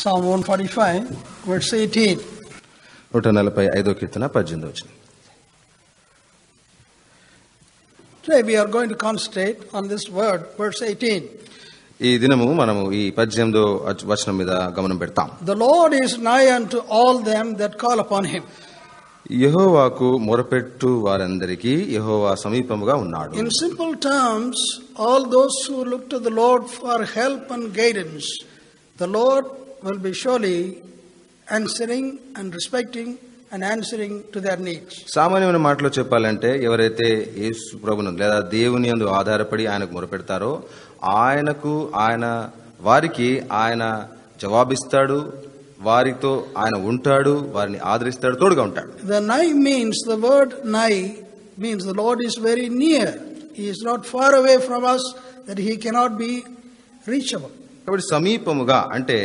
Psalm 145, verse 18. 145 కీర్తన 18వ వచనం. Today we are going to concentrate on this word, verse 18. ఈ దినము మనము ఈ 18వ వచనం మీద గమనం పెడతాం. The Lord is nigh unto all them that call upon him. యెహోవాకు మొరపెట్టు వారందరికీ యెహోవా సమీపముగా ఉన్నాడు. In simple terms, all those who look to the Lord for help and guidance, the Lord will be surely answering and respecting and answering to their needs. సామాన్యమైన మాటలో చెప్పాలంటే ఎవరైతే యేసు ప్రభును లేదా దేవునియందు ఆధారపడి ఆయనకు మొరపెడతారో ఆయనకు ఆయన వారికి ఆయన జవాబిస్తాడు, వారితో ఆయన ఉంటాడు, వారిని ఆదరిస్తాడు, తోడుగా ఉంటాడు. The nigh means, the word nigh means the Lord is very near. He is not far away from us that he cannot be reachable. కాబట్టి సమీపముగా అంటే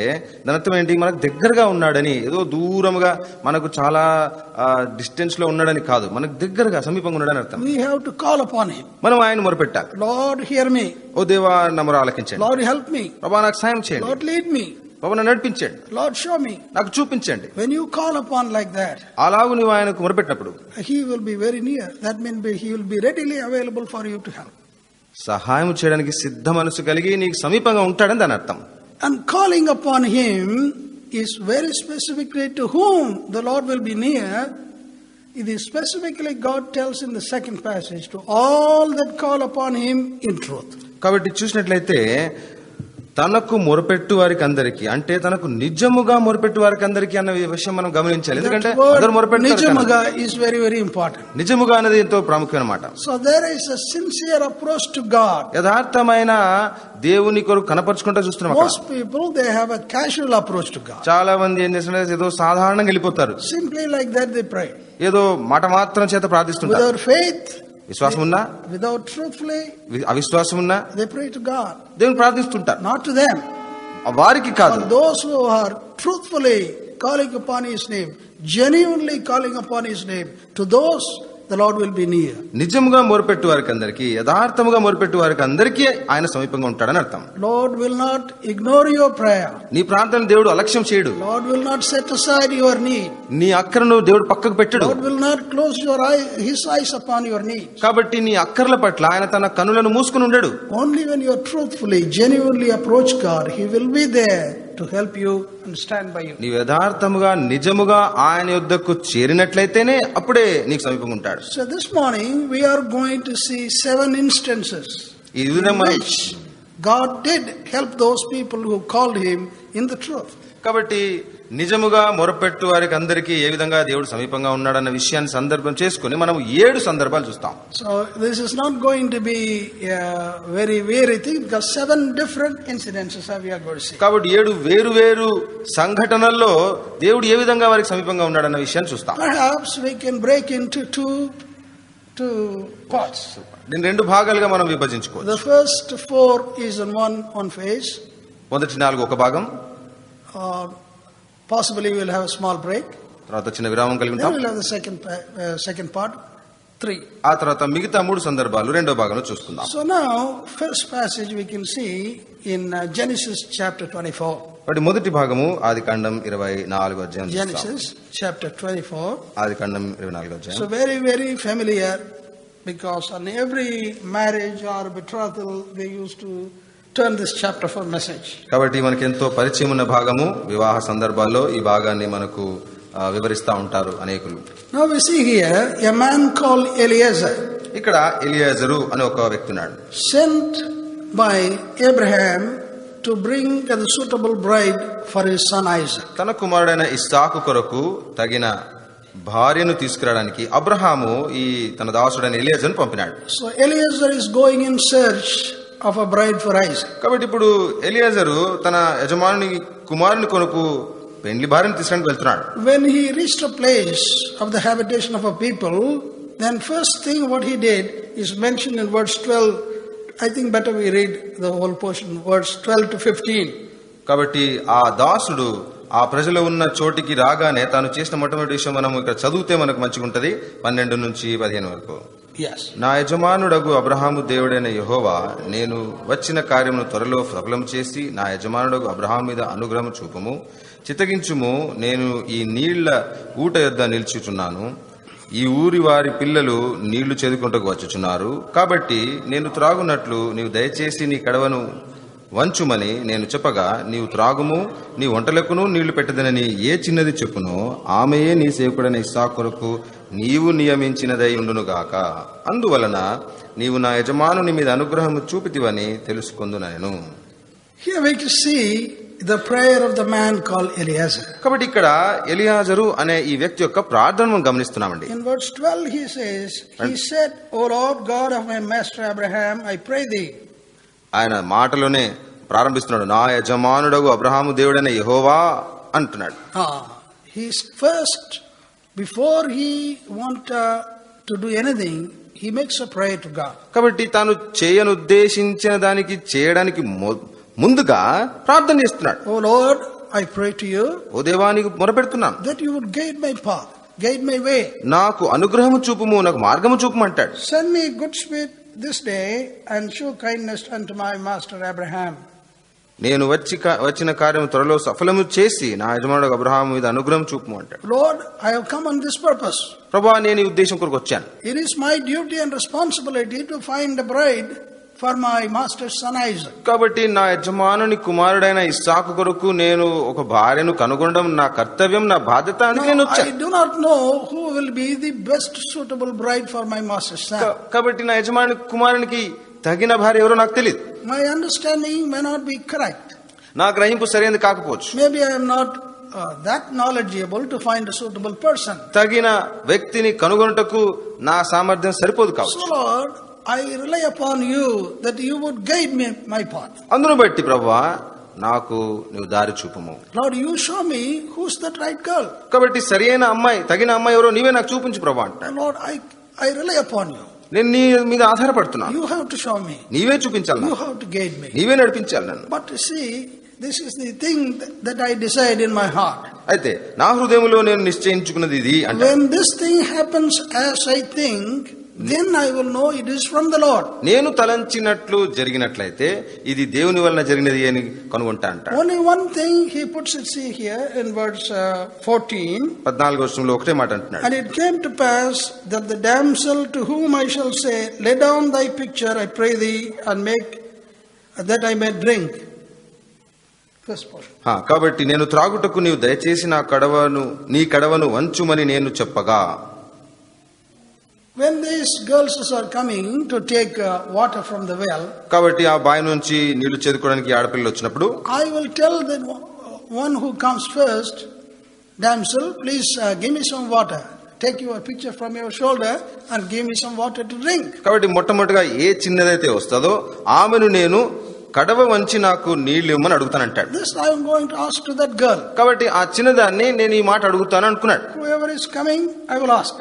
దాని అర్థం ఏంటి? మనకు దగ్గరగా ఉన్నాడని, ఏదో దూరముగా మనకు చాలా డిస్టెన్స్ లో ఉన్నాడని కాదు, మనకు దగ్గరగా సమీపంగా ఉన్నాడని అర్థం. We have to call upon him. మనం ఆయన మొరపెట్టాలి. Lord hear me. ఓ దేవా నా మొర ఆలకించండి. Lord help me. ప్రభువా నాకు సహాయం చేయండి. Lord lead me. ప్రభువా నన్ను నడిపించండి. Lord show me. నాకు చూపించండి. When you call upon like that, అలాగు నువ్వు ఆయనకు మొరపెట్టినప్పుడు, he will be very near. That means he will be readily available for you to help. సహాయం చేయడానికి సిద్ధ మనసు కలిగి నీకు సమీపంగా ఉంటాడని దాని అర్థం. And calling upon him is very specifically to whom the Lord will be near. It is specifically God tells in the second passage to all that call upon him in truth. కాబట్టి చూసినట్లయితే తనకు మొరపెట్టు వారికి అందరికి అంటే తనకు నిజముగా మొరపెట్టు వారికి అందరికి అన్న విషయం మనం గమనించాలి. ఎందుకంటే అందరూ మొరపెట్టారు. నిజముగా is very very important. నిజముగా అనేది ఎంతో ప్రాముఖ్యమైన మాట. So there is a sincere approach to God. యథార్థమైన దేవుని కొరకు కనపర్చుకుంటూ చూస్తున్నాం. Most people they have a casual approach to God. చాలా మంది ఏం చేస్తున్నారు? ఏదో సాధారణంగా వెళ్ళిపోతారు. Simply like that they pray. ఏదో మాట మాత్రం చేత ప్రార్థిస్తుంటారు. Without faith, విశ్వాసం ఉన్నా, without truthfully, అవిశ్వాసం ఉన్నా, they pray to God. దేవుని ప్రార్థిస్తుంటారు. Not to them. వారికి కాదు. Those who are truthfully calling upon his name, genuinely calling upon his name, to those the Lord will be near. నిజముగా మొరపెట్టు వారికి అందరికి, యథార్థముగా మొరపెట్టు వారికి అందరికి ఆయన సమీపంగా ఉంటాడని అర్థం. Lord will not ignore your prayer. నీ ప్రార్థన దేవుడు అలక్ష్యం చేయడు. Lord will not set aside your need. నీ అక్కరను దేవుడు పక్కకు పెట్టడు. Lord will not close your eye, his eyes upon your need. కాబట్టి నీ అక్కరల పట్ల ఆయన తన కన్నులను మూసుకొని ఉండడు. Only when you are truthfully, genuinely approach God, he will be there to help you and stand by you. నీ యథార్థముగా నిజముగా ఆయన యొద్దకు చేరినట్లయితేనే అప్పుడే నీకు సమీపంగా ఉంటాడు. So this morning we are going to see 7 instances in which God did help those people who called him in the truth. కాబట్టి నిజముగా మొరపెట్టు వారికి అందరికీ ఏ విధంగా దేవుడు సమీపంగా ఉన్నాడన్న విషయాన్ని సందర్భం చేసుకొని మనం 7 సందర్భాలు చూస్తాం. So this is not going to be very very thing because 7 different incidences we are going to see. కాబట్టి 7 వేరు వేరు సంఘటనల్లో దేవుడు ఏ విధంగా వారికి సమీపంగా ఉన్నాడన్న విషయాన్ని చూస్తాం. Perhaps we can break into two parts. దీని 2 భాగాలుగా మనం విభజించుకోవచ్చు. The first 4 is in one phase. మొదటి 4 ఒక భాగం. Possibly we will have a small break. తర్వాత చిన్న విరామం కలిగి ఉంటాం. Then we will have the second part 3. ఆ తర్వాత మిగతా 3 సందర్భాలు రెండో భాగంలో చూస్తున్నాం. So now first passage we can see in Genesis chapter 24. మరి మొదటి భాగము ఆదికాండం 24వ అధ్యాయం. Genesis chapter 24. ఆదికాండం 24వ అధ్యాయం. So very very familiar because on every marriage or betrothal they used to turn this chapter for message. కాబట్టి మనకి ఎంతో పరిచయం ఉన్న భాగము. వివాహ సందర్భాల్లో ఈ భాగాన్ని మనకు వివరిస్తా ఉంటారు అనేకులు. Now we see here a man called Eliezer. ఇక్కడ ఎలియాజరు అనే ఒక వ్యక్తి ఉన్నాడు. Sent by Abraham to bring a suitable bride for his son Isaac. తన కుమారుడైన ఇస్సాకు కొరకు తగిన భార్యను తీసుకురావడానికి అబ్రహాము ఈ తన దాసుడైన ఎలియాజరును పంపినాడు. So Eliezer is going in search of a bride for Isaac. కాబట్టి ఇప్పుడు ఎలియాజరు తన యజమానుని కుమారుని కొరకు పెండ్లి భార్యను తీసుకొని వెళ్తున్నాడు. When he reached a place of the habitation of a people, then first thing what he did is mentioned in verse 12. I think better we read the whole portion, verse 12 to 15. కాబట్టి ఆ దాసుడు ఆ ప్రజలు ఉన్న చోటికి రాగానే తాను చేసిన మొట్టమొదటి విషయం మనం ఇక్కడ చదివితే మనకు మంచిగా ఉంటది. 12 నుంచి 15 వరకు. Yes. Na yajamanudagu Abrahamu Devudaina Yehova, Nenu Vachina Karyamunu Tvaralo Safalam Chesi, Na yajamanudagu Abrahamu Meeda Anugraham Chupumu, Chitaginchumu, Nenu Ee Neela Oota Yodda Nilchuchunnanu, Ee Oori Vari Pillalu Neelu Chedukuntaku Vachchunaru, Kabatti Nenu Tragunatlu Neevu Dayachesi Nee Kadavanu Vanchumani, Nenu Cheppaga, Neevu Tragumu, Nee Ontalakunu Neelu Pettadani Ye Chinnadi Cheppuno, Ameye Nee Sevukudane Isaaku Koraku, Neevu Niyaminchinaday Undunu Gaka, Anduvalana, Neevu Na Yajamanuni Meeda Anugrahamu Chupitivani, Telusukondunanu. Here we can see the prayer of the man called Eliezer. Kabatti ikkada Eliazaru ane ee vyakti yokka prarthananu gamanistunamandi. In verse 12 he says, He said, O Lord God of my master Abraham, I pray thee. Ayana Matalone, Prarambistunnadu, Na Yajamanudagu Abrahamu Devudaina Yehova antunnadu. He's first, before he wants to do anything, he makes a prayer to God. Kabatti tanu cheyanuddeshinchina daniki cheyadaniki munduga prarthana chestunnadu. Oh Lord, I pray to you. O Deva neeku morapedunnaanu. That you would guide my path, guide my way. Naaku anugrahamu chupumu, naaku margamu chupumu antaadu. Send me good spirit this day and show kindness unto my master Abraham. Nenu vachina karyamu tvaralo safalamu chesi na yajamanudagu Abrahamu meeda anugraham chupumu antaadu. Lord, I have come on this purpose. Prabhu, nenu ee uddesham koraku vachanu. It is my duty and responsibility to find a bride for my master's son Isaac. Kabatti na yajamanuni kumarudaina Isaaku koraku nenu oka bharyanu kanugondam na kartavyam na badhyata ani nenu vachanu. I do not know who will be the best suitable bride for my master's son. Kabatti na yajamanu kumaruniki tagina bharya evaro naaku teliyadu. My understanding may not be correct. Na grahinpu sariyandi kaakapochu. Maybe I am not that knowledgeable to find a suitable person. Tagina vyaktini kanugonataku na samarthyam saripodu kavachu. So Lord, I rely upon you that you would guide me my path. Lord, you show me who's that right girl. Lord, I rely upon you. You have to show me. You have to guide me. But see, this is the thing that I decide in my heart. When this thing happens as I think, then I will know it is from the Lord. Only one thing he puts it see here in verse 14. And it came to pass that the damsel to whom I shall say, Lay down thy pitcher, I pray thee, and make that I may drink. Kabatti nenu tragutaku neevu dayachesi na kadavanu nee kadavanu vanchumani nenu cheppaga. When these girls are coming to take water from the well, I will tell the one who comes first, Damsel, please give me some water. Take your pitcher from your shoulder and give me some water to drink. This I am going to ask to that girl. Whoever is coming, I will ask.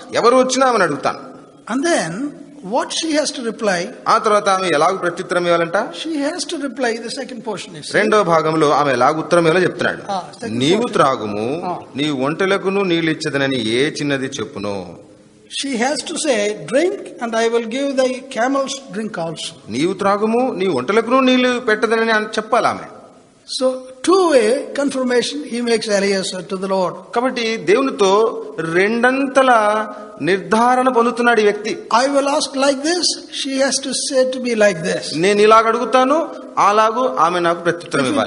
And then, what she has to reply, she has to reply, the second portion is. She has to say, drink and I will give thy camels drink also. So, two-way confirmation he makes Eliezer to the Lord. I will ask like this, she has to say to me like this. If it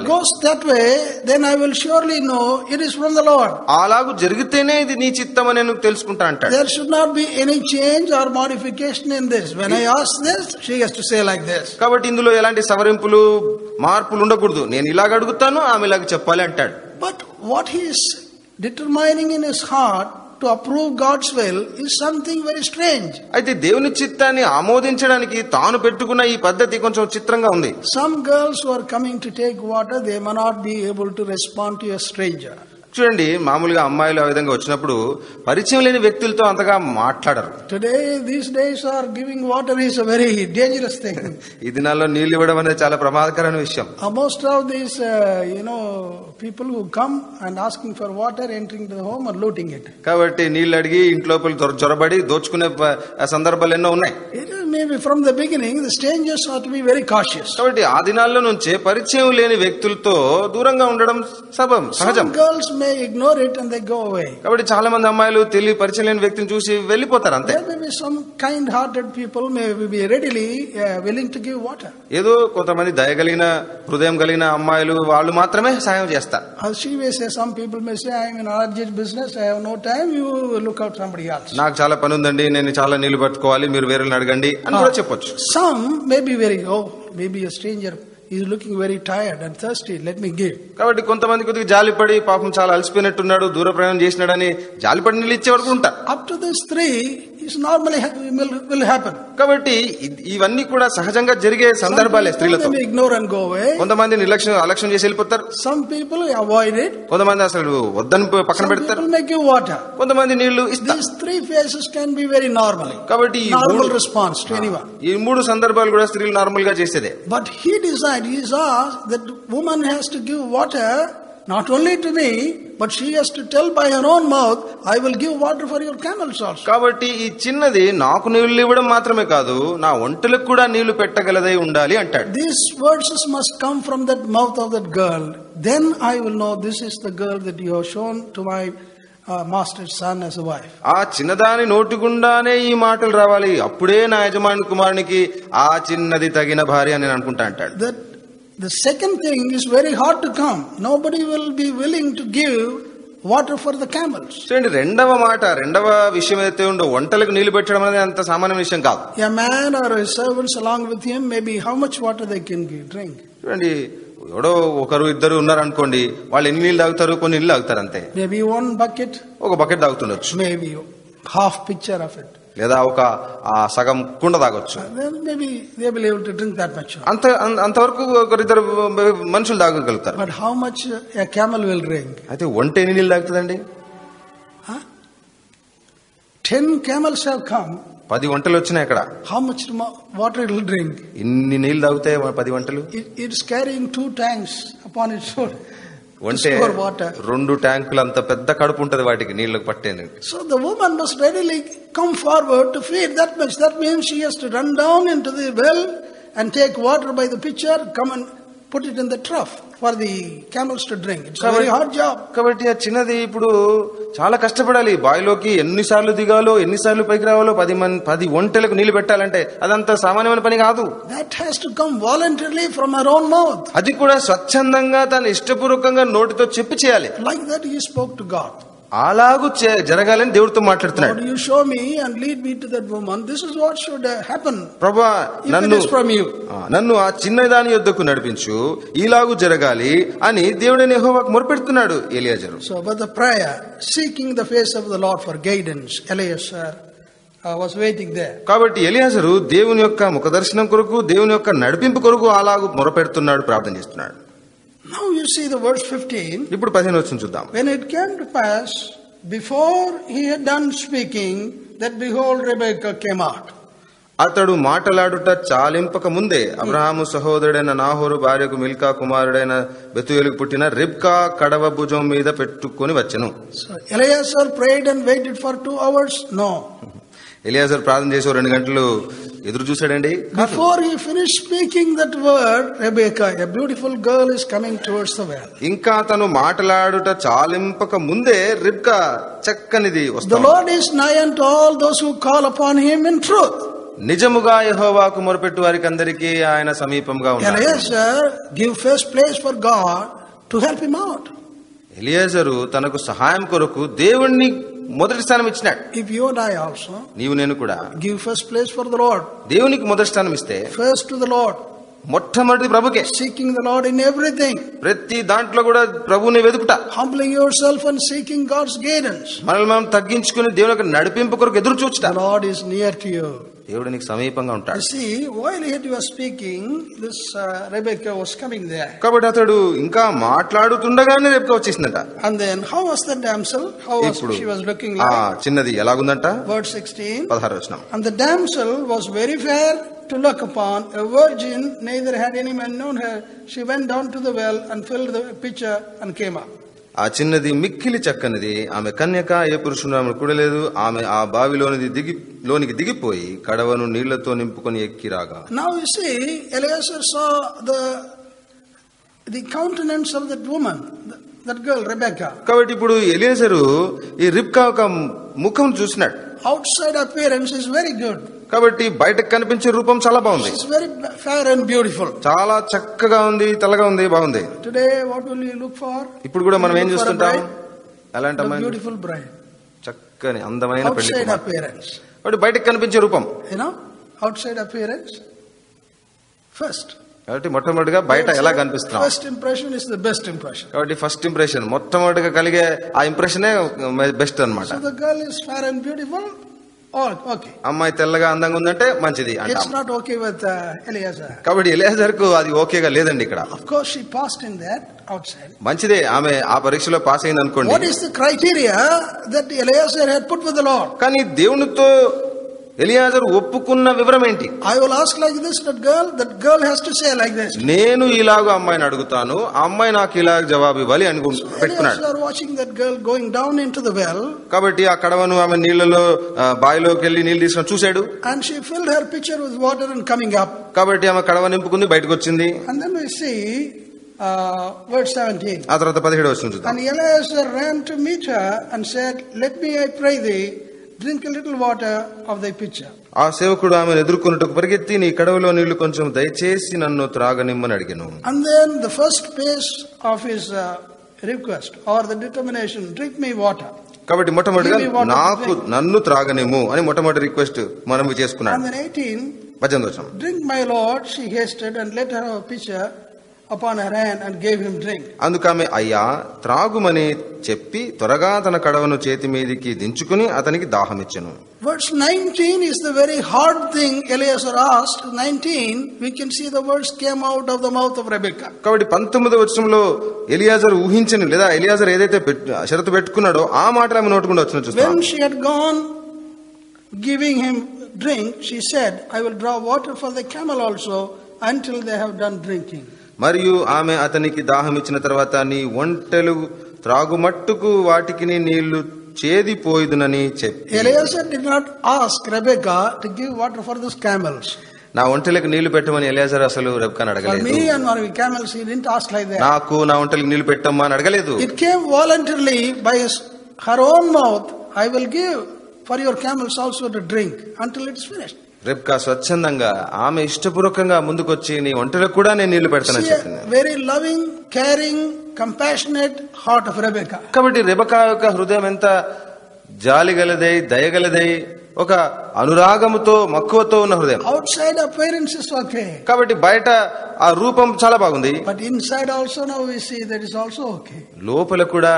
goes that way, then I will surely know it is from the Lord. There should not be any change or modification in this. When I ask this, she has to say like this. But what he is determining in his heart to approve God's will is something very strange. Some girls who are coming to take water, they may not be able to respond to a stranger. చూడండి మామూలుగా అమ్మాయిలు ఆ విధంగా వచ్చినప్పుడు పరిచయం లేని వ్యక్తులతో అంతగా మాట్లాడరు. Today these days are giving water is a very dangerous thing. ఈ దినాల్లో నీళ్లు ఇవ్వడం అనేది చాలా ప్రమాదకరమైన విషయం. Most of these people who come and asking for water, entering the home or looting it. Kabatti neelu adigi intlopil jorabadi dochukune sandarbhalu enno unnai. Maybe from the beginning the strangers ought to be very cautious. Kabatti aa dinallo nunche parichayam leni vyaktulto duranga undadam sabam sahajam. Some girls may ignore it and they go away. Kabatti chaala mandi ammayilu telli parichayam leni vyaktulni chusi vellipotaru ante. Maybe some kind hearted people may be readily willing to give water. Edo kontamandi dayagalina hrudayam galina ammayilu vaallu maatrame sahayam chestaru. As she may say, some people may say, I am in urgent business, I have no time, you look out somebody else. Naaku chaala pani undandi, nenu chaala neelu pattukovali, meer veralni adagandi ani kuda cheppocchu. Some may be very, maybe a stranger is looking very tired and thirsty, let me give. Kabatti kontamandi kudiki jali padi paapam chaala alsipoyinattu unnadu, dura prayanam chesinadani jali padi neelu ichche varuku untaru. Up to this three is normally will happen. Kabatti ivanni kuda sahajanga jarige sandarbhalu streelato. Some people ignore and go away. Kontamandi nilaksham chesi ellipotaru. Some people avoid it. Kontamandi asalu vaddani pakkana pettaru. Some people make you water. Kontamandi neelu istharu. These three phases can be very normally. Kabatti normal response to anyone. Ee moodu sandarbhalu kuda streelu normal ga chesede. But he decided, he saw that woman has to give water not only to me, but she has to tell by her own mouth, I will give water for your camels also. Kabatti ee chinnadi naaku neelu ivadam maatrame kaadu, na ontalaku kuda neelu pettagalade undali antadu. These words must come from that mouth of that girl, then I will know this is the girl that you have shown to my master's son as a wife. ఆ చిన్నదాని నోటి గుండానే ఈ మాటలు రావాలి, అప్పుడే నా యజమాని కుమారునికి ఆ చిన్నది తగిన భార్య అని నేను అనుకుంటా అంటాడు. That the second thing is very hard to come. Nobody will be willing to give water for the camels. చూడండి రెండవ విషయం అయితే ఉండో, వంటలకు నీళ్లు పెట్టడం అనేది అంత సామాన్య విషయం కాదు. A man or his servants along with him, maybe how much water they can give drink. చూడండి ఎవడో ఒకరు ఇద్దరు ఉన్నారు అనుకోండి, వాళ్ళు ఎన్ని నీళ్ళు తాగుతారు, కొన్ని నీళ్ళు తాగుతారు అంతే. మేబీ వన్ బకెట్, ఒక బకెట్ తాగుతుండొచ్చు. Maybe half pitcher of it, లేదా ఒక సగం కుండ తాగొచ్చు. Maybe they will able to drink that much. అంతవరకు ఒకరిద్దరు మనుషులు తాగగలుగుతారు. But how much a camel will drink? అయితే ఒంట ఎన్ని నీళ్ళు తాగుతుందండి? 10 camels have come. 10 వంటలు వచ్చినాయి అక్కడ. How much water it will drink? ఇన్ని నీళ్ళు తాగుతాయి 10 వంటలు. It's carrying 2 tanks upon its own. వంటే 2 ట్యాంకులు అంత పెద్ద కడుపు ఉంటది వాటికి నీళ్ళకి పట్టేది. So the woman must readily come forward to feed that much. That means she has to run down into the well and take water by the pitcher, come and put it in the trough for the camels to drink. It's a very hard job. Kabatti ఆ చిన్నది ఇప్పుడు చాలా కష్టపడాలి. బాయిలోకి ఎన్నిసార్లు దిగాలో, ఎన్నిసార్లు పైకి రావాలో, 10 వంటలకు నీళ్లు పెట్టాలంటే అదంతా సామాన్యమైన పని కాదు. That has to come voluntarily from her own mouth. అది కూడా స్వచ్ఛందంగా తన ఇష్టపూర్వకంగా నోటితో చెప్పి చేయాలి. Like that he spoke to God. అలాగూ జరగాలని దేవుడితో మాట్లాడుతున్నాడు. You show me and lead me to that woman. This is what should happen. ప్రభువా నన్ను ఆ చిన్నదాని యొద్దకు నడిపించు, ఇలాగూ జరగాలి అని దేవుడైన యెహోవాకు మొరపెడుతున్నాడు ఎలియాజరు. So but the prayer seeking the face of the Lord for guidance, Eliezer was waiting there. కాబట్టి ఎలియాజరు దేవుని యొక్క ముఖదర్శనం కొరకు, దేవుని యొక్క నడిపింపు కొరకు అలాగూ మొరపెడుతున్నాడు, ప్రార్థన చేస్తున్నాడు. Now you see the verse 15. ఇప్పుడు 15 వచనం చూద్దాం. When it came to pass, before he had done speaking, that behold Rebekah came out. అతడు మాట్లాడుట చాలింపక ముందే అబ్రాహాము సహోదరుడైన నాహోరు భార్యకు మిల్కా కుమారుడైన బెతుయేలుకు పుట్టిన రిబ్కా కడవ భుజం మీద పెట్టుకొని వచ్చెను. So Eliezer prayed and waited for 2 hours? No. Eliezer ప్రార్థన చేసి 2 గంటలు ఎదురు చూసాడండి. Before he finished speaking that word, Rebekah, a beautiful girl, is coming towards the well. ఇంకా తను మాట్లాడుట చాలింపక ముందే రిబ్కా చక్కనిది వస్తుంది. The Lord is nigh unto all those who call upon him in truth. నిజముగా యెహోవాకు మొరపెట్టు వారికి అందరికీ ఆయన సమీపంగా ఉన్నాడు. Eliezer give first place for God to help him out. ఎలియాజరు తనకు సహాయం కొరకు దేవుణ్ణి మొదటి స్థానం ఇచ్చినాడు. If you and I also, నీవు నేను కూడా, give first place for the Lord, దేవునికి మొదటి స్థానం ఇస్తే, first to the Lord, మొట్టమొదటి ప్రభుకే, seeking the Lord in everything, ప్రతి దాంట్లో కూడా ప్రభువుని వెదుకుట, humbling yourself and seeking God's guidance, మనల్ని మనం తగ్గించుకొని దేవుని యొక్క నడిపింపు కొరకు ఎదురు చూచుట, the Lord is near to you. దేవుడు నీకు సమీపంగా ఉంటాడు. See, while he was speaking, this Rebecca was coming there. కాబట్టి అతడు ఇంకా మాట్లాడుతుండగానే రెబెక్కా వచ్చేసిందట. And then how was the damsel? How was she was looking like? చిన్నది ఎలాగుందంట? Verse 16. 16వ వచనం. And the damsel was very fair to look upon, a virgin, neither had any man known her. She went down to the well and filled the pitcher and came up. ఆ చిన్నది మిక్కిలి చక్కనిది, ఆమె కన్యక, ఏ పురుషుడు ఆమెను కూడలేదు. ఆమె ఆ బావిలోనిది లోనికి దిగిపోయి కడవను నీళ్లతో నింపుకొని ఎక్కిరాగా. Now you see, Eliezer saw the countenance of that woman, that girl Rebecca. కాబట్టి ఇప్పుడు ఎలియేజరు ఈ రిబ్కా యొక్క ముఖం చూసినాడు. Outside appearance is very good. కాబట్టి బయటకు కనిపించే రూపం చాలా బాగుంది. She is very fair and beautiful. చాలా చక్కగా ఉంది, తెల్లగా ఉంది, బాగుంది. Today what will you look for? ఇప్పుడు కూడా మనం ఏం చూస్తుంటాం? అలాంటి అమ్మాయి. Beautiful bride. చక్కని అందమైన పెళ్లి కూతురు. Outside appearance. కాబట్టి బయటకు కనిపించే రూపం. You know, outside appearance first. కాబట్టి మొట్టమొదటిగా బయట ఎలా కనిపిస్తున్నాం? First impression is the best impression. కాబట్టి ఫస్ట్ ఇంప్రెషన్, మొట్టమొదటిగా కలిగే ఆ ఇంప్రెషనే బెస్ట్ అన్నమాట. So the girl is fair and beautiful. All okay. అమ్మాయి తెల్లగా అందంగా ఉందంటే మంచిది అంటాం. It's not okay with Eliezer. కాబట్టి ఎలియాజర్కు అది ఓకేగా లేదండి ఇక్కడ. Of course she passed in that outside. మంచిదే, ఆమె ఆ పరీక్షలో పాస్ అయింది అనుకోండి. What is the criteria that Eliezer had put with the Lord? కానీ దేవునితో ఎలియాజర్ ఒప్పుకున్న వివరం ఏంటి? I will ask like this, that girl has to say like this. నేను ఇలాగ అమ్మాయిని అడుగుతాను, అమ్మాయి నాకు ఇలాగ జవాబు ఇవ్వాలి అని పెట్టుకున్నాడు. Eliezer watching that girl going down into the well. కాబట్టి ఆ కడవను ఆమె నీళ్ళలో బావిలోకి వెళ్లి నీళ్లు తీసుకొని చూశాడు. And she filled her pitcher with water and coming up. కాబట్టి ఆమె కడవ నింపుకుంది, బయటకు వచ్చింది. And then we see verse 17. ఆ తర్వాత 17వ వచనం చూద్దాం. And Eliezer ran to meet her and said, "Let me, I pray thee, drink a little water of thy pitcher." ఆ సేవకుడు ఆమెను ఎదుర్కొనుటకు పరిగెత్తి, నీ కడవలో నీళ్లు కొంచెం దయచేసి నన్ను త్రాగనిమ్మని అడిగెను. And then the first phase of his request or the determination, drink me water. కాబట్టి మొట్టమొదటిగా నన్ను త్రాగనిమ్ము అని మొట్టమొదటి రిక్వెస్ట్ మనం చేసుకున్నాం. And then 18 వచనం. Drink my lord, she hasted and let her pitcher upon her hand and gave him drink. అందుకమే అయ్యా త్రాగుమని చెప్పి త్వరగా తన కడవను చేతి మీదికి దించుకుని అతనికి దాహం ఇచ్చెను. Verse 19 is the very hard thing Eliezer asked. 19 we can see the words came out of the mouth of Rebecca. కాబట్టి 19వ వచనంలో ఎలియాజర్ ఊహించని లేదా ఎలియాజర్ ఏదైతే షరతు పెట్టుకున్నాడో ఆ మాటలు ఆమె నోటి నుండి వచ్చిన చూస్తాం. When she had gone giving him drink, she said, I will draw water for the camel also until they have done drinking. మరియు ఆమె అతనికి దాహం ఇచ్చిన తర్వాత, నీ ఒంటెలు త్రాగుమట్టుకు వాటికి నీళ్లు చేదిపోయిదునని చెప్పి. Eliezer did not ask Rebecca to give water for those camels. నా ఒంటెలకు నీళ్లు పెట్టమని ఎలియాజర్ అసలు రెబెక్కాను అడగలేదు. Me and my camels he didn't ask like that. నాకు నా ఒంటెలకు నీళ్లు పెట్టమ్మా అని అడగలేదు. It came voluntarily by her own mouth, I will give for your camels also to drink until it's finished. Rebecca స్వచ్ఛందంగా ఆమె ఇష్టపూర్వకంగా ముందుకొచ్చి నీ ఒంటెలకు కూడా నేను నీళ్లు పెడతానని చెప్పింది. Very loving, caring, compassionate heart of Rebecca. కాబట్టి రెబెక్కా యొక్క హృదయం ఎంత జాలిగలదై, దయగలదై, ఒక అనురాగముతో మక్కువతో ఉన్న హృదయం. Outside appearances okay. కాబట్టి బయట ఆ రూపం చాలా బాగుంది. But inside also now we see that is also okay. లోపల కూడా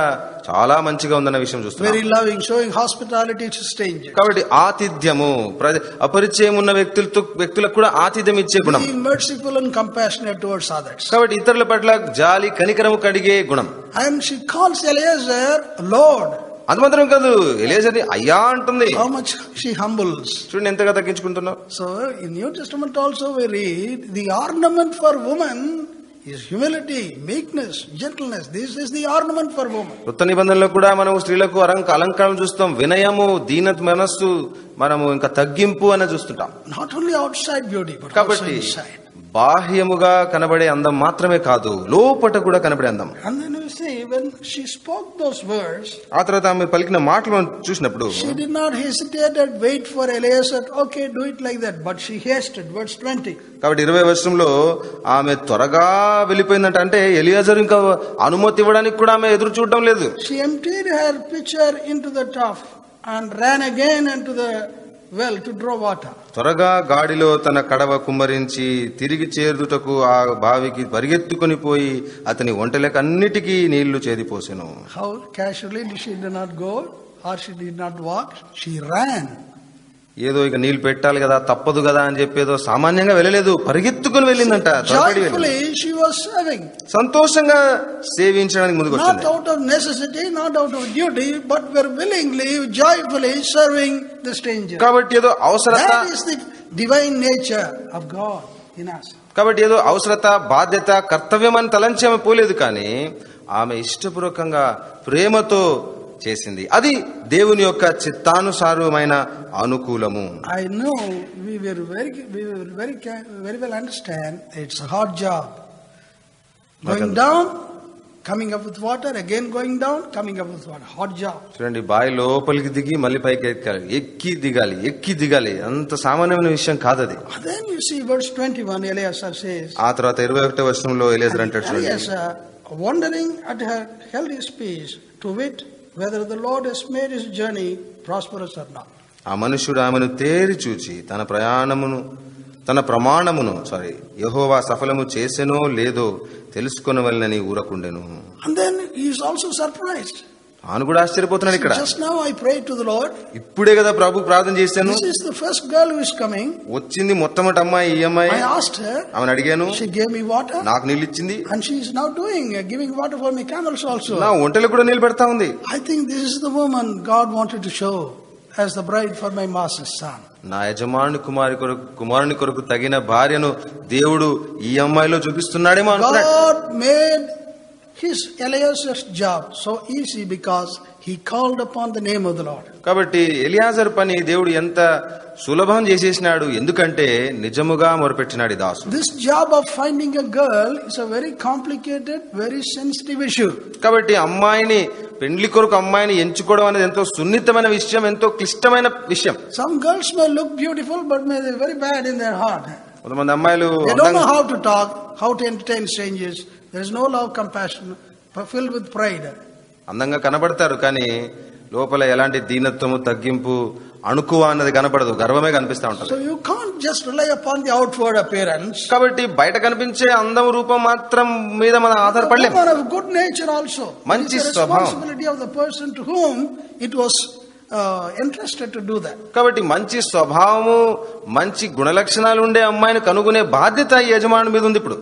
చాలా మంచిగా ఉందన్న విషయం చూస్తున్నాం. Very loving, showing hospitality to strangers. కాబట్టి ఆతిథ్యము, అపరిచయం ఉన్న వ్యక్తులకు కూడా ఆతిథ్యం ఇచ్చే గుణం. Merciful and compassionate towards others. కాబట్టి ఇతరుల పట్ల జాలి, కనికరము కలిగే గుణం. And she calls Eliezer lord. అది మాత్రం కాదు, ఎలియాజర్ని అయ్యా అంటుంది. How much she humbles. చూడండి ఎంతగా తగ్గించుకుంటున్నావు. So in New Testament also we read the ornament for woman is humility, meekness, gentleness. This is the ornament for woman. కృత నిబంధనలో కూడా మనం స్త్రీలకు అలంకారం చూస్తాం, వినయము, దీనత మనస్సు, మనము ఇంకా తగ్గింపు అని చూస్తుంటాం. Not only outside beauty but also inside. బాహ్యముగా కనబడే అందం మాత్రమే కాదు, లోపట కూడా కనబడే అందం. And then you see when she spoke those words, ఆ తర్వాత ఆమె పలికిన మాటలను చూసినప్పుడు, she did not hesitate and wait for Eliezer. Okay, do it like that, but she hasted. Verse 20. కాబట్టి 20వ వచనంలో ఆమె త్వరగా వెళ్ళిపోయిందంట. అంటే ఎలియాజర్ ఇంకా అనుమతి ఇవ్వడానికి కూడా ఆమె ఎదురు చూడడం లేదు. She emptied her pitcher into the trough and ran again into the well to draw water. త్వరగా గాడిలో తన కడవ కుమ్మరించి తిరిగి చేరుటకు ఆ బావికి పరిగెత్తుకొని పోయి అతని ఒంటెలకు అన్నిటికీ నీళ్లు చేదిపోసెను. How casually she did not go or she did not walk, she ran. Yedo Nil Petalgada, Tapodugada and Jepedo, Samananga Veledu, Parigitugal Velinata. Joyfully she was serving. Santoshanga saving Chanamudgo. Not out of necessity, not out of duty, but were willingly, joyfully serving the stranger. That is the divine nature of God in us. Kabati Yedo Ausrata, Badeta, Kartavyaman Talancham Puledukani, Ame Istapurokanga, Premato. I know we will very well understand it's a hard job. Going down, coming up with water, again going down, coming up with water. Hard job. Then you see verse 21, Eleazar says, Eleazar, wondering at her, held his peace, to wit, whether the Lord has made his journey prosperous or not. And then he is also surprised. Just now I prayed to the Lord. This is the first girl who is coming. I asked her. She gave me water. And she is now giving water for my camels also. I think this is the woman God wanted to show as the bride for my master's son. God made his Eleazar's job so easy because he called upon the name of the Lord. This job of finding a girl is a very complicated, very sensitive issue. Some girls may look beautiful but may be very bad in their heart. They don't know how to talk, how to entertain strangers. There is no love, compassion, filled with pride. So you can't just rely upon the outward appearance. The power of good nature also. It is the responsibility of the person to whom it was interested to do that.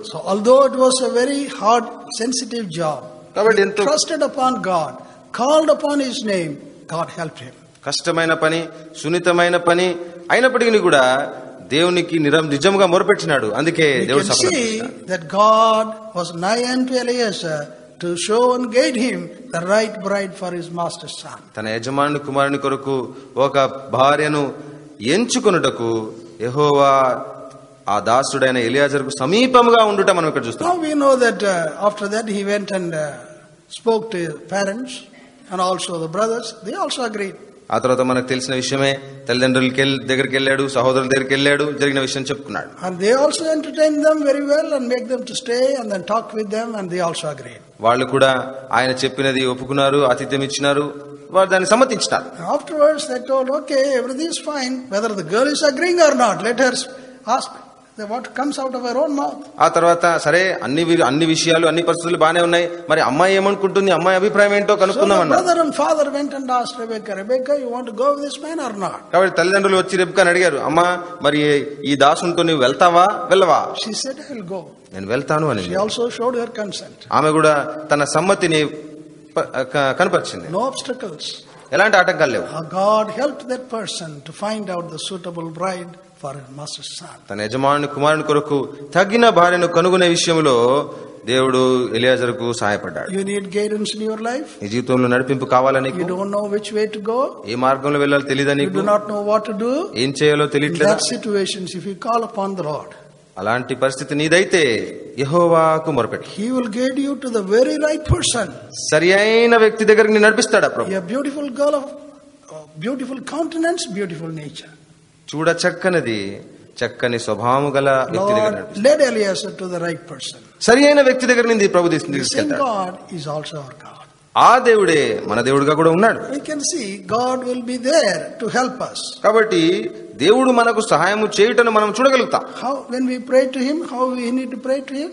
So although it was a very hard, sensitive job, he trusted upon God, called upon his name, God helped him. You can see that God was nigh unto Eleazar, to show and guide him the right bride for his master's son. Now we know that after that he went and spoke to his parents and also the brothers. They also agreed. And they also entertained them very well and make them to stay and then talk with them, and they also agreed. Afterwards they told, okay, everything is fine, whether the girl is agreeing or not, let her ask what comes out of her own mouth. So brother and father went and asked Rebekah, Rebekah, you want to go with this man or not? She said, I will go. She also showed her consent. No obstacles. God helped that person to find out the suitable bride for his master's son. You need guidance in your life. You don't know which way to go. You do not know what to do. In that situations, if you call upon the Lord, he will guide you to the very right person. A beautiful girl of beautiful countenance, beautiful nature. Lord, led Eleazar to the right person. The same God is also our God. We can see God will be there to help us. How, when we pray to him, how we need to pray to him?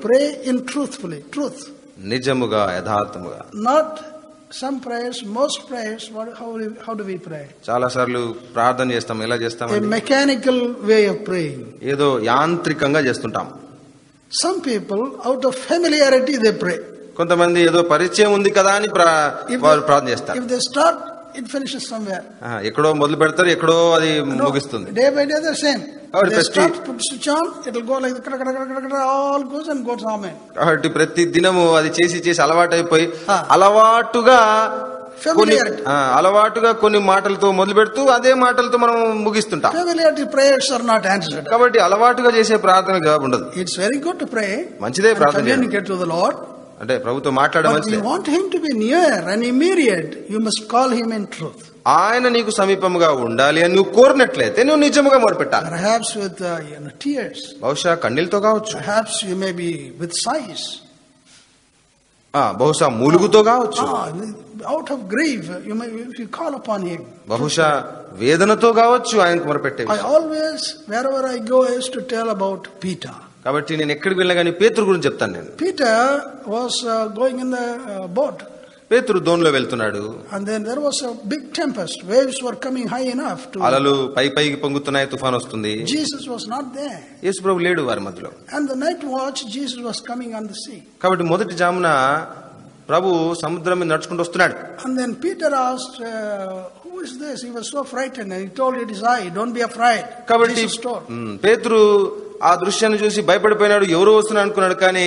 Pray in truthfully, truth. Not some prayers, most prayers, how do we pray? చాలా సార్లు ప్రార్థన చేస్తాం, ఎలా చేస్తామండి? A mechanical way of praying. ఏదో యాంత్రికంగా చేస్తుంటాం. Some people out of familiarity they pray. కొంతమంది ఏదో పరిచయం ఉంది కదా అని ప్రార్థన చేస్తారు. If they start, it finishes somewhere. ఎక్కడో మొదలు పెడతారు, ఎక్కడో అది ముగిస్తుంది. Day by day the same. They start, put switch on, it will go like the all goes and goes. Amen. కాబట్టి ప్రతి దినము అది చేసి అలవాటైపోయి అలవాటుగా కొన్ని మాటలతో మొదలు పెడుతూ అదే మాటలతో మనం ముగిస్తుంటాం. కాబట్టి అలవాటుగా చేసే ప్రార్థన జవాబు ఉండదు. It's very good to pray. మంచిదే ప్రార్థన communicate to the Lord. అంటే ప్రభుతో మాట్లాడడం, ఆయన నీకు సమీపముగా ఉండాలి అని నువ్వు కోరినట్లయితే నువ్వు నిజముగా మొరపెట్టాలి. బహుశా కన్నీళ్లతో కావచ్చు, బహుశా మూలుగుతో కావచ్చు, out of grief you may, if you call upon him, bahusha vedanato gavachu ayanku morapettey. I always wherever I go I used to tell about Peter. Kabatti nenu ekkadu villa gani Petru gurinchi cheptanu nenu. Peter was going in the boat. Petru donlo veltunadu, and then there was a big tempest, waves were coming high enough to alalu paipaiki pongutunayi, tufan ostundi. Jesus was not there. Yesu prabhu ledu varu madhilo. And the night watch Jesus was coming on the sea. Kabatti modati jamuna ప్రభు సముద్రం మీద నడుచుకుంటూ వస్తున్నాడు. And then Peter asked, who is this? He was so frightened and he told it is I. Don't be afraid. కాబట్టి పేతురు ఆ దృశ్యాన్ని చూసి భయపడిపోయాడు. ఎవరో వస్తున్నారు అనుకున్నాడు, కానీ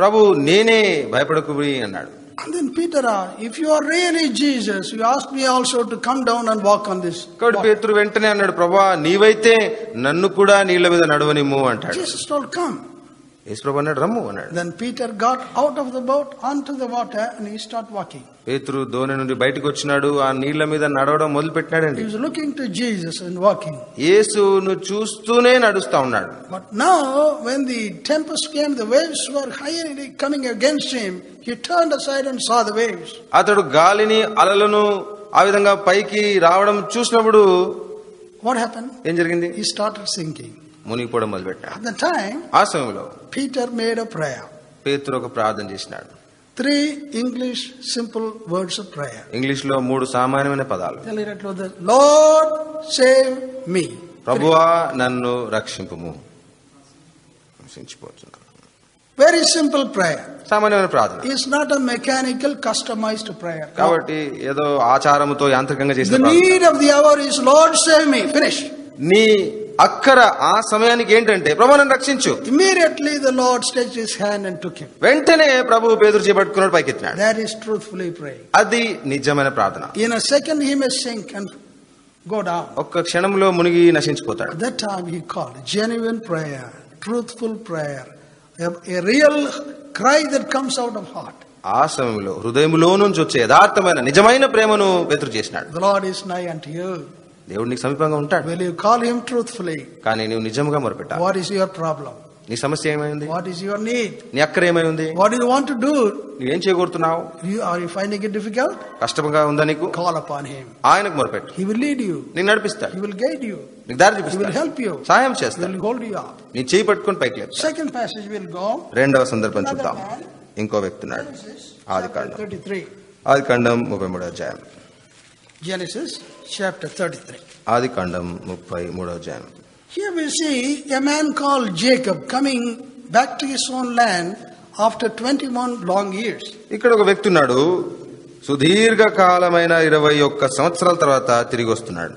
ప్రభు నేనే, భయపడకు అన్నాడు. And then Peter, if you are really Jesus, you ask me also to come down and walk on this. కాబట్టి పేతురు వెంటనే అన్నాడు, ప్రభువా నీవైతే నన్ను కూడా నీళ్ల మీద నడవనిమ్ము అంటాడు. Jesus told come. Then Peter got out of the boat onto the water and he started walking. Petru దోణి నుండి బయటికి వచ్చినాడు, ఆ నీళ్ల మీద నడవడం మొదలు పెట్టాడండి. He was looking to Jesus and walking. యేసును చూస్తూనే నడుస్తా ఉన్నాడు. But now when the tempest came, the waves were highly coming against him. He turned aside and saw the waves. అతడు గాలిని అలలను ఆ విధంగా పైకి రావడం చూసినప్పుడు what happened? ఏం జరిగింది? He started sinking. మునిగిపోవడం మొదలుపెట్టాడు. Peter made a prayer. పేతురు ఒక ప్రార్థన చేసినాడు. 3 English simple words of prayer. English లో 3 సామాన్యమైన పదాలు. Lord save me. ప్రభువా నన్ను రక్షింపుము. Very simple prayer. సామాన్యమైన ప్రార్థన. It's not a mechanical customised prayer. కాబట్టి ఏదో ఆచారముతో యాంత్రికంగా చేసే ప్రార్థన. The need of the hour is lord save me. Finish. నీ అక్కర ఆ సమయానికి ఏంటంటే ప్రభువా నన్ను రక్షించు. Immediately the Lord stretched his hand and took him. వెంటనే ప్రభువు పేతురు చేపట్టుకున్నాడు, పైకి ఎత్తినాడు. That is truthfully praying. అది నిజమైన ప్రార్థన. In a second he may sink and go down. ఒక్క క్షణంలో మునిగి నశించిపోతాడు. That time he called genuine prayer, truthful prayer, a real cry that comes out of heart. ఆ సమయంలో హృదయంలో నుంచి వచ్చే యథార్థమైన నిజమైన ప్రేమను పేతురు చేసినాడు. The Lord is nigh unto you. దేవుడు నీకు సమీపంగా ఉంటాడు. Will you call him truthfully? కానీ నీవు నిజముగా మొరపెట్టాలి. What is your problem? నీ సమస్య ఏమైంది? What is your need? నీ అక్కర ఏమైంది? What do you want to do? నువ్వేం చేయగోరుతున్నావు? Are you finding it difficult? కష్టంగా ఉందా నీకు? Call upon him. ఆయనకు మొరపెట్టు. He will lead you. నిన్ను నడిపిస్తాడు. He will guide you. నీకు దారి చూపిస్తాడు. He will help you. సహాయం చేస్తాడు. He will hold you up. నీ చేయి పట్టుకొని పైకి లేపు. Second passage we will go. రెండవ సందర్భం చూద్దాం. ఇంకో వ్యక్తి ఉన్నాడు. ఆదికాండం 33. ఆదికాండం 33వ అధ్యాయం. Genesis chapter 33. ఆదికాండం 33వ అధ్యాయం. Here we see a man called Jacob coming back to his own land after 21 long years. ఇక్కడ ఒక వ్యక్తి ఉన్నాడు, సుదీర్ఘ కాలమైన 21 సంవత్సరాల తర్వాత తిరిగి వస్తున్నాడు.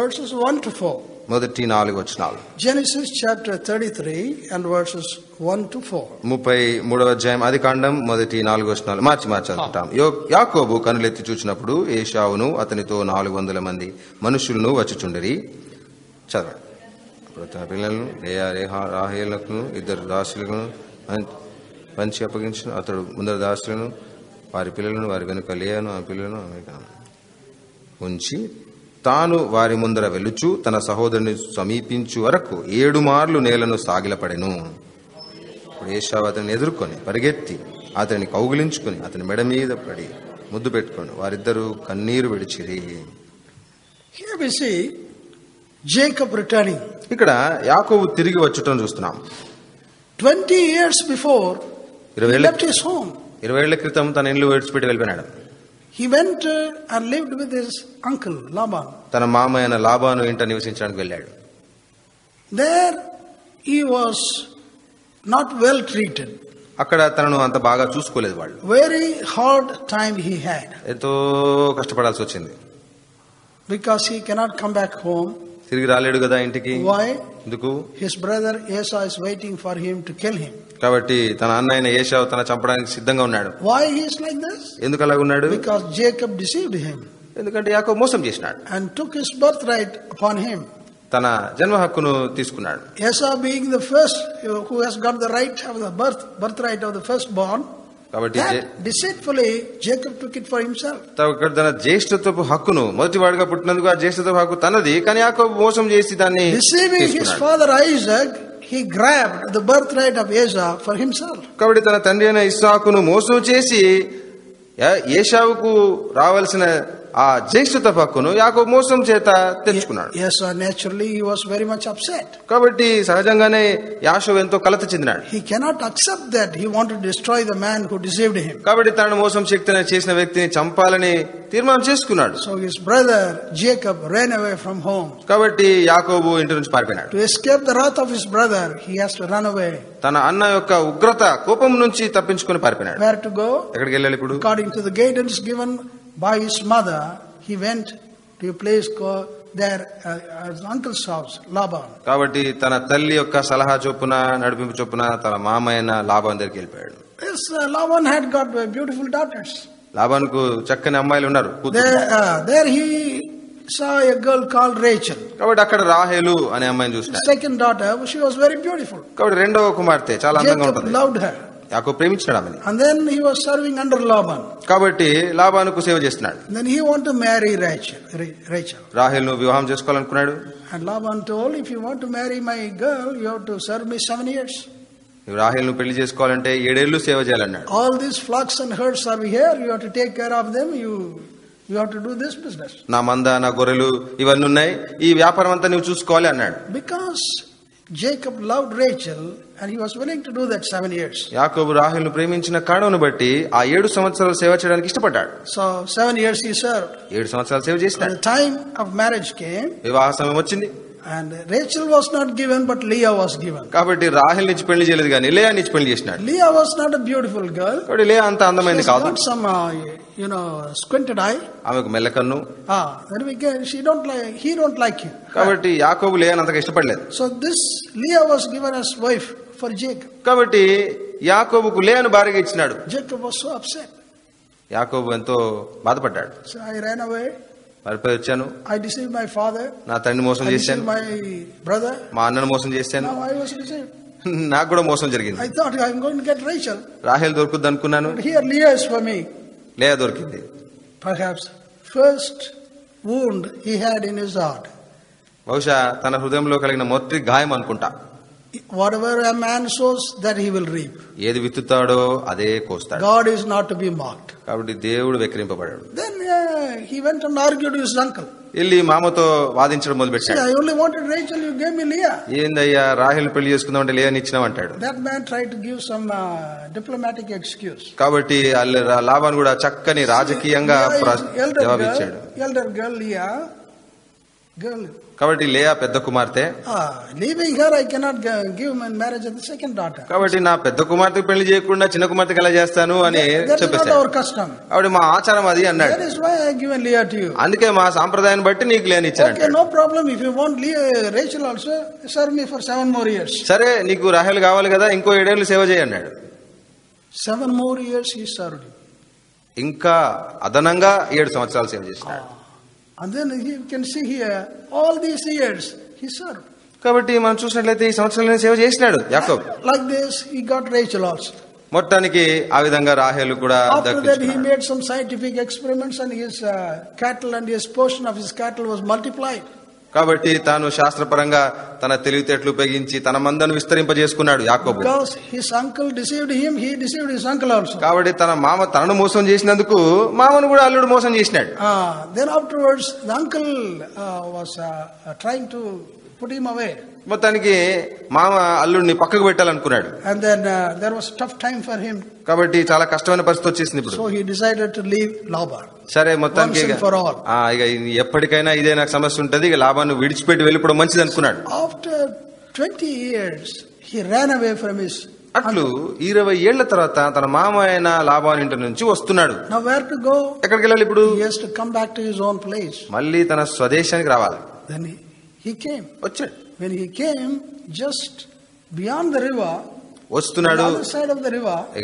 Verses 1 to 4. మొదటి 4 వచనాలు. Genesis chapter 33 and verses 1 to 4. 33వ అధ్యాయం ఆదికాండం మొదటి 4 వచనాలు మార్చి చదువుతాం. యాకోబు కనులెత్తి చూచినప్పుడు ఏశావును అతనితో 400 మంది మనుషులను వచ్చుచుండిరి. చదవండి. అప్పుడు తన పిల్లలను లేయా రాహేలును ఇద్దరు దాసులను పంచి అప్పగించిన. అతడు ముందర దాసులను వారి పిల్లలను, వారి వెనుక లేయాను ఆ పిల్లలను ఆమెకు ఉంచి తాను వారి ముందర వెలుచు తన సహోదరుని సమీపించు వరకు 7 మార్లు నేలను సాగిలపడెను. ఇప్పుడు ఏశావు అతన్ని ఎదుర్కొని పరిగెత్తి అతన్ని కౌగిలించుకుని అతని మెడ మీద పడి ముద్దు పెట్టుకొని వారిద్దరూ కన్నీరు విడిచిరి. ఇక్కడ యాకోబు తిరిగి వచ్చటం చూస్తున్నాం. 20 years before, 20 ఏళ్ల క్రితం తన ఇల్లు విడిచిపెట్టి వెళ్ళిపోయాడు. He went and lived with his uncle Laban. తన మామయైన లాబాను ఇంట నివసించడానికి వెళ్ళాడు. There he was not well treated. అక్కడ తనను అంత బాగా చూసుకోలేదు వాళ్ళు. Very hard time he had. ఎంతో కష్టపడాల్సి వచ్చింది. Because he cannot come back home. తిరిగి రాలేడు కదా ఇంటికి. Why? ఎందుకు? His brother Esau is waiting for him to kill him. కాబట్టి తన అన్నయ్యైన ఏశావు తన చంపడానికి సిద్ధంగా ఉన్నాడు. Why he is like this? ఎందుకు అలా ఉన్నాడు? Because Jacob deceived him. ఎందుకంటే యాకోబు మోసం చేశాడు. And took his birthright upon him. తన జన్మ హక్కును తీసుకున్నాడు. Esau being the first who has got the right of the birthright of the firstborn. కాబట్టి deceitfully Jacob took it for himself. తన జ్యేష్ఠత్వపు హక్కును మొదటివాడిగా పుట్టినందుకు ఆ జ్యేష్ఠత్వపు హక్కు తనది. కానీ యాకోబు మోసం చేసి దాన్ని deceiving his father Isaac. He grabbed the birthright of Esau for himself. కాబట్టి తన తండ్రియైన ఇస్సాకును మోసం చేసి ఏశావుకు రావాల్సిన ఆ జ్యేష్ఠత్వపు హక్కును యాకోబు మోసం చేత తెచ్చుకున్నాడు. Esau naturally he was very much upset. కాబట్టి సహజంగానే యాషోవు ఎంతో కలత చెందినాడు. He cannot accept that he wanted to destroy the man who deceived him. కాబట్టి తనను మోసం చేసిన వ్యక్తిని చంపాలని తీర్మానం చేసుకున్నాడు. So his brother Jacob ran away from home. కాబట్టి యాకోబు ఇంటి నుంచి పారిపోయాడు. To escape the wrath of his brother he has to run away. తన అన్న యొక్క ఉగ్రత కోపం నుంచి తప్పించుకొని పారిపోయాడు. Where to go? ఎక్కడికి వెళ్ళాలి ఇప్పుడు? According to the guidance given by his mother he went to a place called their his uncle's house Laban. కాబట్టి తన తల్లి యొక్క సలహా చొప్పున నడిపింపు చొప్పున తన మామయైన లాబాను దగ్గరికి వెళ్ళాడు. Yes, Laban had got beautiful daughters. లాబానుకు చక్కని అమ్మాయిలు ఉన్నారు. There he saw a girl called Rachel. కాబట్టి అక్కడ రాహేలు అనే అమ్మాయిని చూశాడు. Second daughter, she was very beautiful. కాబట్టి రెండవ కుమార్తె చాలా అందంగా ఉంటుంది. Loved her. యాకోబు ప్రేమించాడు ఆమెని. And then he was serving under Laban. కాబట్టి లాబానుకు సేవ చేస్తున్నాడు. Then he want to marry Rachel. రాహేలును వివాహం చేసుకోవాలనుకున్నాడు. And Laban told, if you want to marry my girl you have to serve me 7 years. రాహేలును పెళ్లి చేసుకోవాలంటే 7 ఏళ్లు సేవ చేయాలన్నాడు. All these flocks and herds are here, you have to take care of them, you have to do this business. నా మంద నా గొర్రెలు ఇవన్నీ ఉన్నాయి, ఈ వ్యాపారం అంతా నువ్వు చూసుకోవాలి అన్నాడు. Because Jacob loved Rachel and he was willing to do that 7 years. యాకోబు రాహేలును ప్రేమించిన కారణాన్ని బట్టి ఆ 7 సంవత్సరాలు సేవ చేయడానికి ఇష్టపడ్డాడు. So 7 years he served. 7 సంవత్సరాలు సేవ చేశాడు. The time of marriage came. వివాహ సమయం వచ్చింది. And Rachel was not given but Leah was given. కాబట్టి రాహేలు నుంచి పెళ్లి చేయలేదు గాని లేయా నుంచి పెళ్లి చేశాడు. Leah was not a beautiful girl. కాబట్టి లేయా అంత అందమైనది కాదు. She had some squinted eye. ఆమెకు మెల్లకన్ను. Then we get he don't like him. కాబట్టి యాకోబు లేయాని అంతగా ఇష్టపడలేదు. So this Leah was given as wife for Jacob. కాబట్టి యాకోబుకు లేయాను భార్యగా ఇచ్చినాడు. Jacob was so upset. యాకోబు ఎంతో బాధపడ్డాడు. So I ran away. పరిపై వచ్చాను. I deceived my father. నా తండ్రిని మోసం చేశాను. My brother. మా అన్నను మోసం చేశాను. Now I was deceived. నాకు కూడా మోసం జరిగింది. I thought I am going to get Rachel. రాహేలు దొరుకుద్ది అనుకున్నాను. Here Leah is for me. లేయా దొరికింది. Perhaps first wound he had in his heart. బహుశా తన హృదయంలో కలిగిన మొదటి గాయం అనుకుంటా. Whatever a man sows that he will reap. ఏది విత్తుతాడో అదే కోస్తాడు. God is not to be mocked. కాబట్టి దేవుడు వెక్కిరింపబడాడు. Then he went and argued with his uncle. ఇల్లి మామతో వాదించడం మొదలుపెట్టాడు. I only wanted Rachel, you gave me Leah. ఏందయ్యా రాహేల్ పెళ్లి చేసుకుందామంటే లేయాని ఇచ్చినావు అంటాడు. That man tried to give some diplomatic excuse. కాబట్టి లాబాను కూడా చక్కని రాజకీయంగా జవాబు ఇచ్చాడు. Elder girl Leah. కాబట్టి లేయా పెద్ద కుమార్తె. Leaving her I cannot give my marriage to the second daughter. కాబట్టి నా పెద్ద కుమార్తెకు పెళ్లి చేయకుండా చిన్న కుమార్తెకి ఎలా చేస్తాను అని చెప్పేశాడు. కాబట్టి మా ఆచారం అది అన్నాడు. That is why I given Leah to you. అందుకే మా సాంప్రదాయాన్ని బట్టి నీకు లేయాని ఇచ్చాను. Okay, no problem, if you want Rachel also serve me for 7 more years. సరే నీకు రాహేలు కావాలి కదా ఇంకో 7 ఏళ్లు సేవ చేయ అన్నాడు. 7 more years he served. ఇంకా అదనంగా 7 సంవత్సరాలు సేవ చేశాడు. And then you can see here all these years he served. కాబట్టి మనం చూసినట్లయితే ఈ సంవత్సరాలను సేవ చేసినాడు యాకోబు. Like this he got Rachel also. మొత్తానికి ఆ విధంగా రాహేలు కూడా దక్కించుకున్నాడు. After that he made some scientific experiments and his cattle and his portion of his cattle was multiplied. కాబట్టి తాను శాస్త్రపరంగా తన తెలివితేటలు ఉపయోగించి తన మందను విస్తరింపజేసుకున్నాడు యాకోబు. Because his uncle deceived him, he deceived his uncle also. కాబట్టి తన మామ తనను మోసం చేసినందుకు మామను కూడా అల్లుడు మోసం చేసినాడు. Then afterwards the uncle was trying to put him away. And then there was tough time for him. So he decided to leave Laban. Once and for all. After 20 years, he ran away from his uncle. Now where to go? He has to come back to his own place. Then he came. When he came, just beyond the river, on the other side of the river, he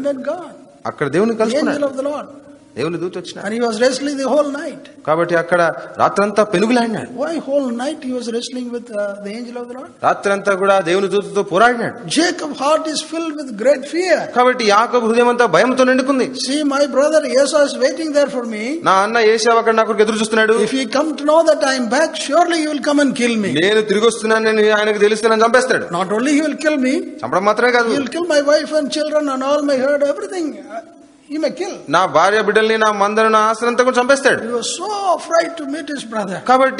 met God, the angel of the Lord. And he was wrestling the whole night. Why whole night he was wrestling with the angel of the Lord? Jacob's heart is filled with great fear. See, my brother Esau is waiting there for me. If he come to know that I am back, surely he will come and kill me. Not only he will kill me, he will kill my wife and children and all my herd, everything. He may kill. He was so afraid to meet his brother. So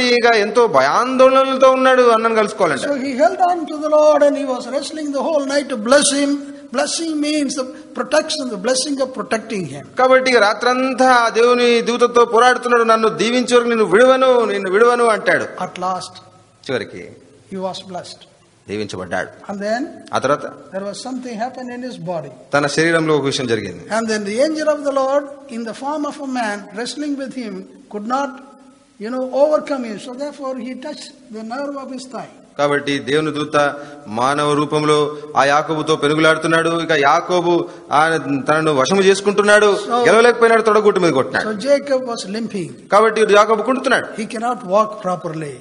he held on to the Lord and he was wrestling the whole night to bless him. Blessing means the protection, the blessing of protecting him. At last, he was blessed. And then there was something happened in his body. And then the angel of the Lord, in the form of a man, wrestling with him, could not, overcome him. So therefore he touched the nerve of his thigh. So Jacob was limping. He cannot walk properly.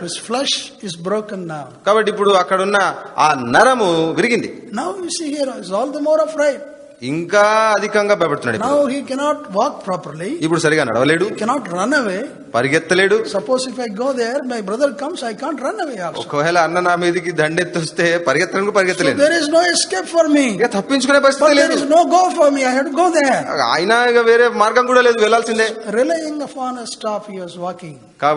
His flesh is broken now. Now you see here, he's all the more afraid. Now he cannot walk properly. He cannot run away. Suppose if I go there, my brother comes, I can't run away also. So there is no escape for me. But there is no go for me. I have to go there. Relying upon a staff, he was walking. That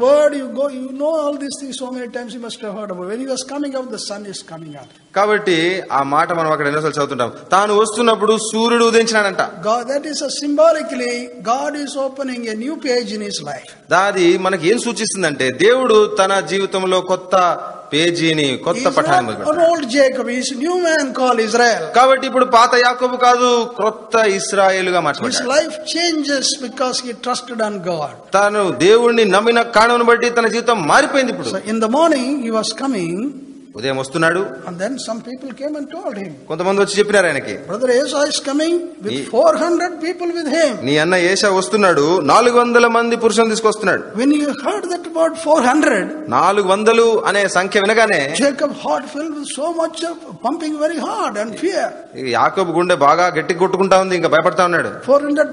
word, you know all these things so many times, you must have heard about. When he was coming up, the sun is coming up. God, that is a symbolically, God is opening a new page in his life. He's not an old Jacob, he's a new man called Israel. His life changes because he trusted on God. So in the morning he was coming. And then some people came and told him, Brother Esau is coming with 400 people with him. When he heard that word 400, Jacob's heart filled with so much pumping very hard and fear. 400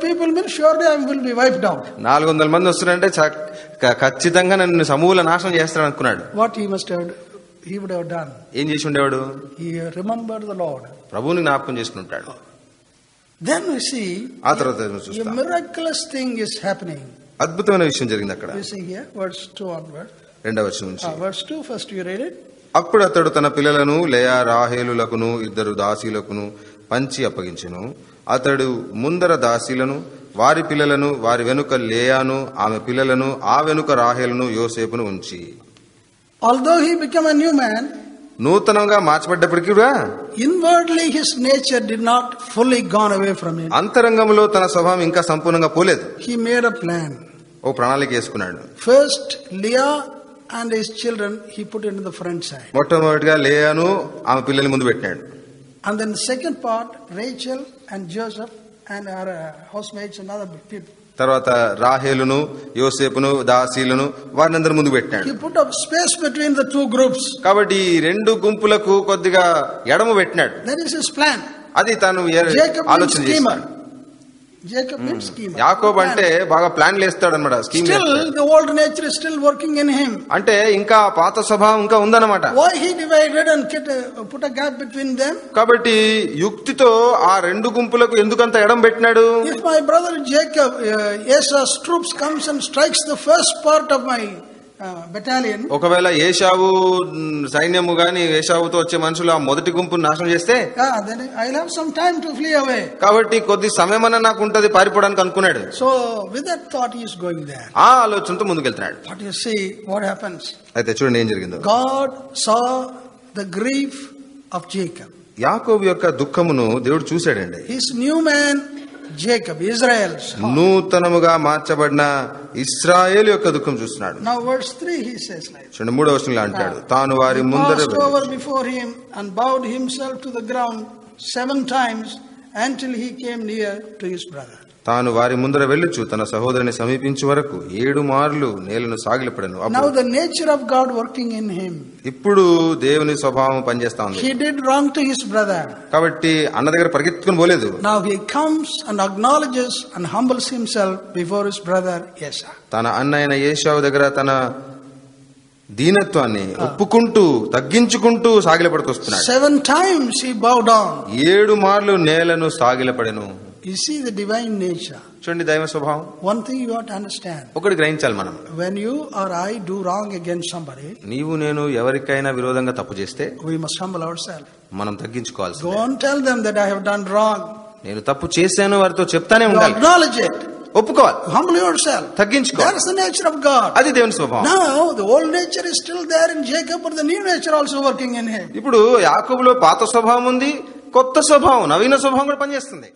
people means surely I will be wiped out. What he must have done? He would have done. He remembered the Lord. Then we see a miraculous thing is happening. You see here, verse 2 onward. Verse 2, first you read it. Although he became a new man, inwardly his nature did not fully gone away from him. He made a plan. First, Leah and his children, he put into the front side. And then the second part, Rachel and Joseph and her housemates and other people. He put up space between the two groups. That is his plan. Jacob is a schemer. Jacob means schema. Yaakov ante baga plan lestaadu annamata scheme. Still the old nature is still working in him. Ante inka paata swabhavam inka undannamata. Why he divided and put a gap between them? Kabatti yuktito aa rendu gumpulaku endukanta edam pettinadu. If my brother Jacob Esau's troops comes and strikes the first part of my battalion, ఒకవేళ ఏశావు సైన్యము గాని ఏశావుతో వచ్చే మనుషులు ఆ మొదటి గుంపును నాశనం చేస్తే, then I will have some time to flee away. కాబట్టి కొద్ది సమయమన్న నాకు ఉంటది పారిపోవడానికి అనుకున్నాడు. So with that thought he is going there. ఆ ఆలోచనతో ముందుకు వెళ్తాడు. But you see what happens. అయితే చూడండి ఏం జరిగిందో. God saw the grief of Jacob. యాకోబు యొక్క దుఃఖమును దేవుడు చూసాడండి. His new man Jacob, Israel. నూతనముగా మార్చబడిన ఇశ్రాయేలు యొక్క దుఃఖం చూస్తున్నాడు. Now verse 3 he says like. 3వ వచనంలో అంటాడు తాను వారి ముందర వెళ్ళి passed over before him and bowed himself to the ground 7 times until he came near to his brother. తాను వారి ముందర వెళ్ళుచు తన సహోదరుని సమీపించు వరకు 7 మార్లు నేలను సాగిలపడెను. Now the nature of God working in him. ఇప్పుడు దేవుని స్వభావం పనిచేస్తా ఉంది. He did wrong to his brother. కాబట్టి అన్న దగ్గర పరిగెత్తుకొని పోలేదు. Now he comes and acknowledges and humbles himself before his brother Esau. తన అన్నయైన ఏశావు దగ్గర తన దీనత్వాన్ని ఒప్పుకుంటూ తగ్గించుకుంటూ సాగిలపడుకొస్తున్నాడు. 7 times he bowed down. 7 మార్లు నేలను సాగిలపడెను. You see the divine nature. చూడండి దైవ స్వభావం. One thing you ought to understand. ఒకటి గ్రహించాలి మనం. When you or I do wrong against somebody, నీవు నేను ఎవరికైనా విరోధంగా తప్పు చేస్తే, we must humble ourselves. మనం తగ్గించుకోవాల్సిందే. Don't tell them that I have done wrong. నేను తప్పు చేశాను వారితో చెప్తానే ఉండాలి. Acknowledge it. ఒప్పుకోవాలి. Humble yourself. తగ్గించుకో. That is the nature of God. అది దేవుని స్వభావం. Now the old nature is still there in Jacob, but the new nature also working in him. ఇప్పుడు యాకోబులో పాత స్వభావం ఉంది, కొత్త స్వభావం, నవీన స్వభావం కూడా పనిచేస్తుంది.